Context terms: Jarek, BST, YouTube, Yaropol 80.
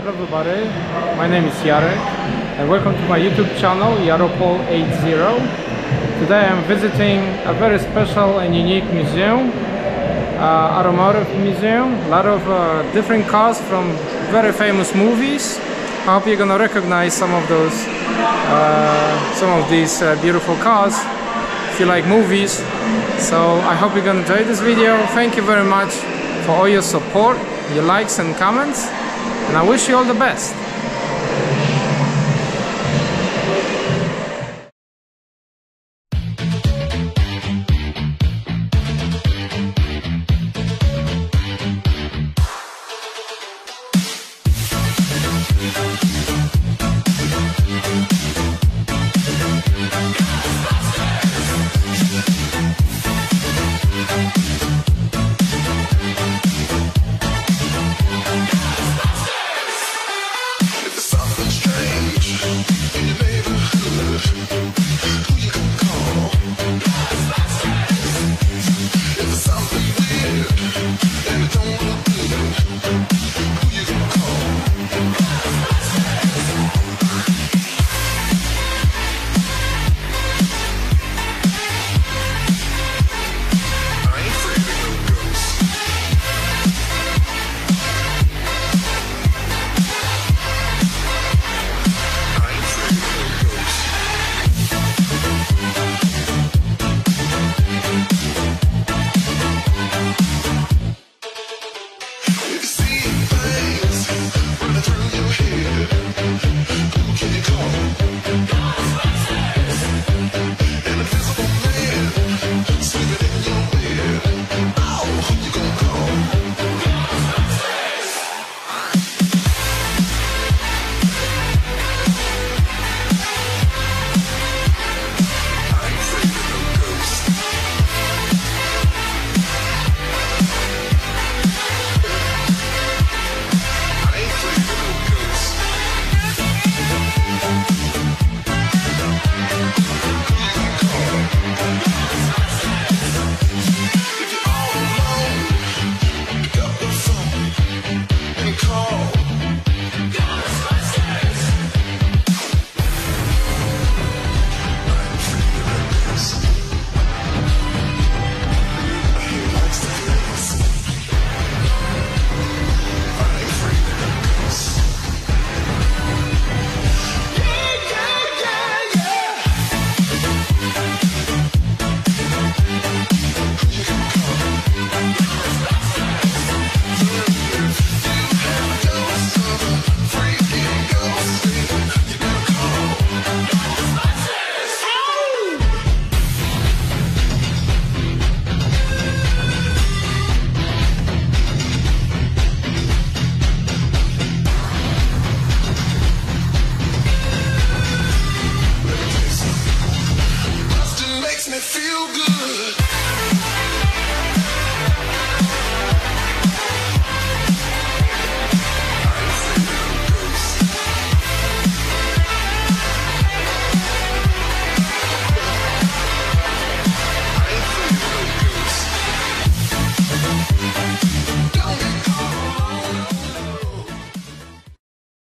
Hello everybody, my name is Jarek and welcome to my YouTube channel Yaropol 80. Today I'm visiting a very special and unique museum, automotive museum. A lot of different cars from very famous movies. I hope you're gonna recognize some of those, some of these beautiful cars if you like movies. So I hope you're gonna enjoy this video. Thank you very much for all your support, your likes and comments. And I wish you all the best.